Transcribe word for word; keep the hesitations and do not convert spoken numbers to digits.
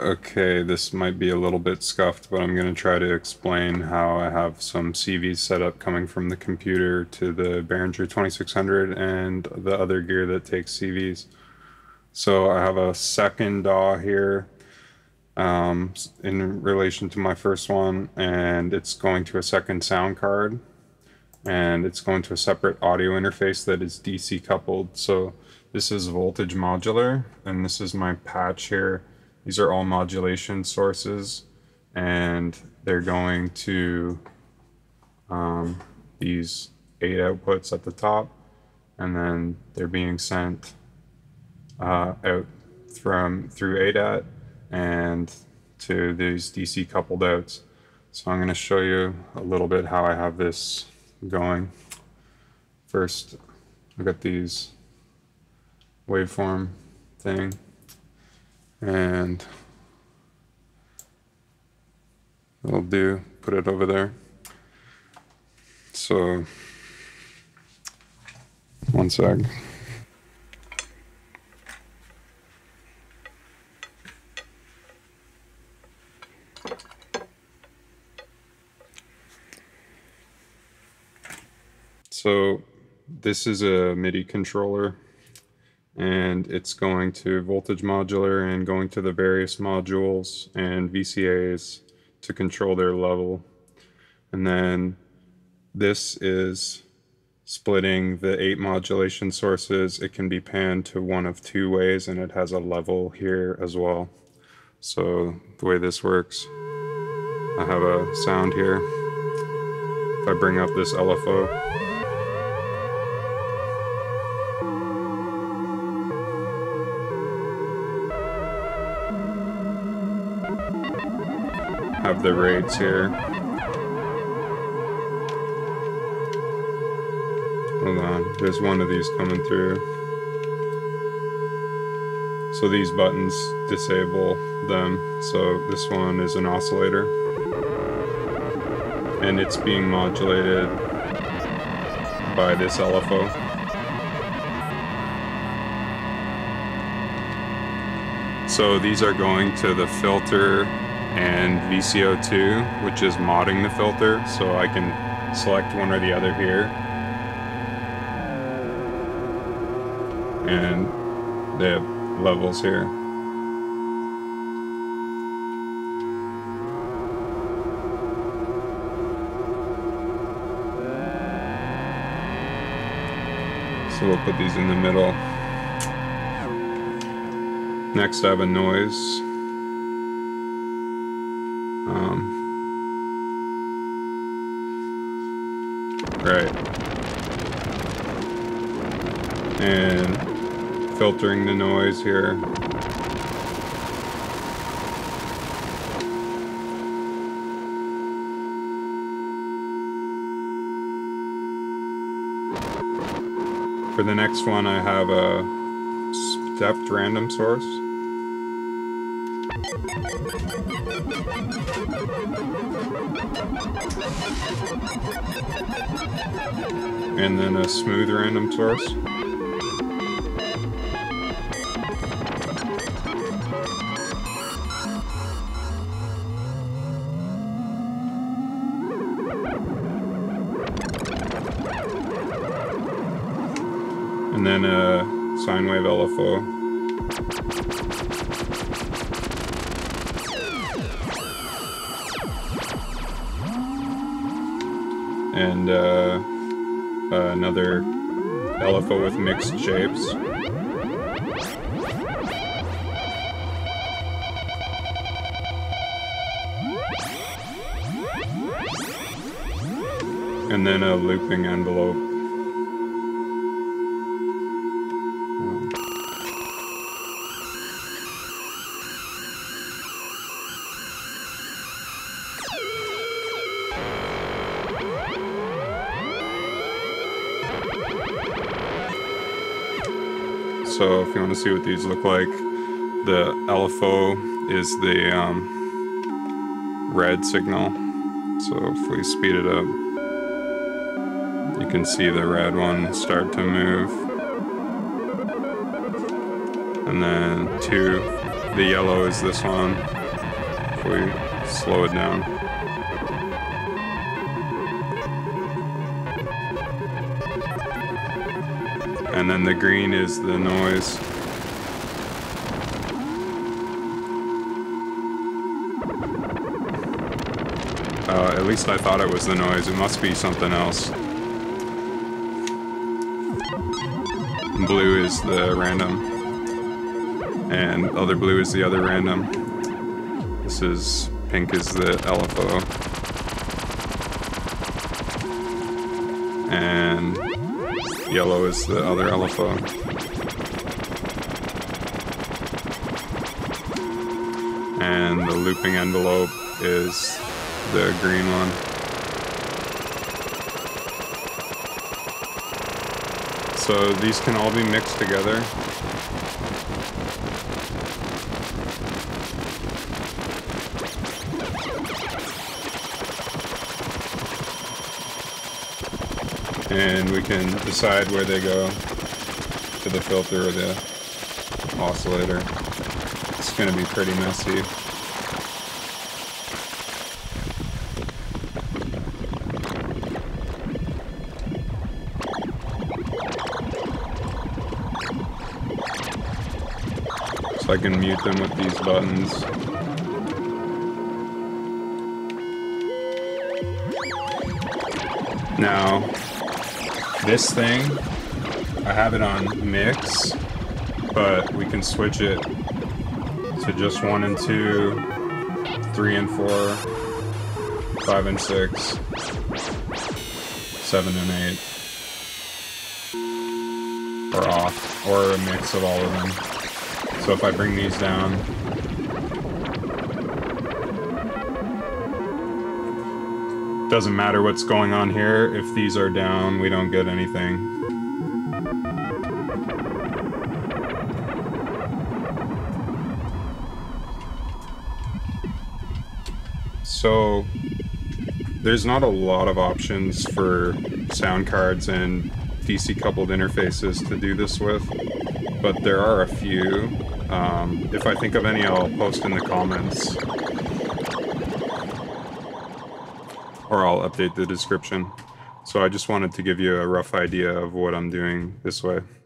Okay, this might be a little bit scuffed, but I'm going to try to explain how I have some C Vs set up coming from the computer to the Behringer twenty-six hundred and the other gear that takes C Vs. So I have a second D A W here um, in relation to my first one, and it's going to a second sound card, and it's going to a separate audio interface that is D C coupled. So this is Voltage Modular, and this is my patch here. These are all modulation sources, and they're going to um, these eight outputs at the top, and then they're being sent uh, out from through A D A T and to these D C coupled outs. So I'm going to show you a little bit how I have this going. First, I've got these waveform thing. And that'll do, put it over there. So, one sec. So, this is a MIDI controller, and it's going to Voltage Modular and going to the various modules and V C As to control their level. And then this is splitting the eight modulation sources. It can be panned to one of two ways, and it has a level here as well. So the way this works, I have a sound here. If I bring up this L F O, have the rates here. Hold on, there's one of these coming through. So these buttons disable them. So this one is an oscillator, and it's being modulated by this L F O. So these are going to the filter and V C O two, which is modding the filter, so I can select one or the other here. And they have levels here. So we'll put these in the middle. Next I have a noise. Um, right. And filtering the noise here. For the next one, I have a stepped random source. And then a smooth random source. And then a sine wave L F O. And uh, another L F O with mixed shapes. And then a looping envelope. So if you want to see what these look like, the L F O is the um, red signal. So if we speed it up, you can see the red one start to move. And then two. The yellow is this one. If we slow it down. And then the green is the noise. Uh, at least I thought it was the noise. It must be something else. Blue is the random. And other blue is the other random. This is pink is the L F O. And yellow is the other L F O. And the looping envelope is the green one. So these can all be mixed together. And we can decide where they go, to the filter or the oscillator. It's going to be pretty messy. I can mute them with these buttons. Now, this thing, I have it on mix, but we can switch it to just one and two, three and four, five and six, seven and eight, or off, or a mix of all of them. So if I bring these down, doesn't matter what's going on here. If these are down, we don't get anything. So there's not a lot of options for sound cards and D C coupled interfaces to do this with, but there are a few. Um, if I think of any, I'll post in the comments. Or I'll update the description. So I just wanted to give you a rough idea of what I'm doing this way.